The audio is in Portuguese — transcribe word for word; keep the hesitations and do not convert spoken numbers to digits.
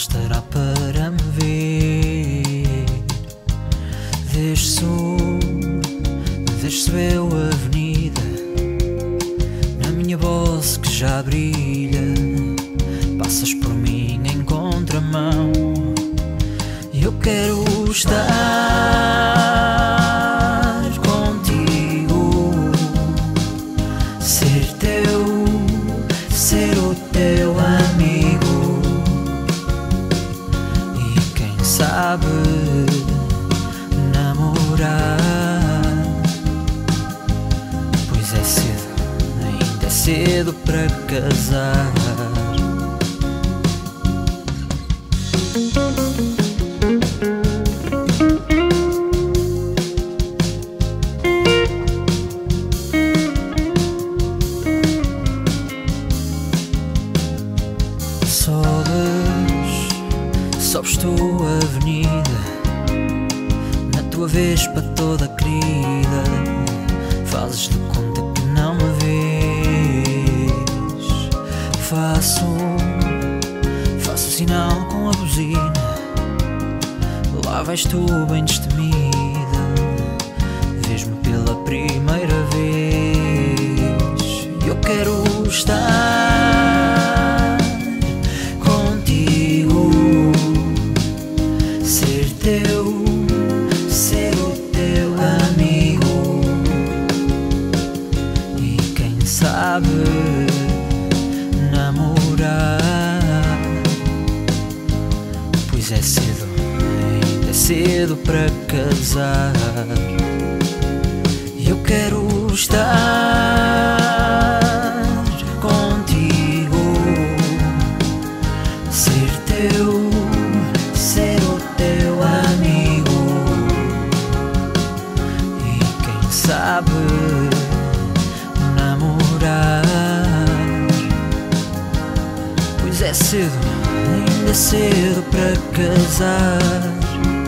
estará para me ver. Desço, desço eu a avenida, na minha bolsa que já brilha. Passas por mim em contramão, e eu quero estar contigo, ser teu, ser o teu amigo. E quem sabe namorar. Pois é cedo, ainda é cedo para casar. Sobes, sobes tu a avenida, na tua vespa toda querida. Fazes de conta que não me vês. Faço, faço sinal com a buzina. Lá vais tu bem destemida, vês-me pela primeira vez. Eu quero estar namorar. Pois é cedo, ainda é cedo para casar. Eu quero estar contigo, ser teu, ser o teu amigo. E quem sabe é cedo, ainda é cedo para casar.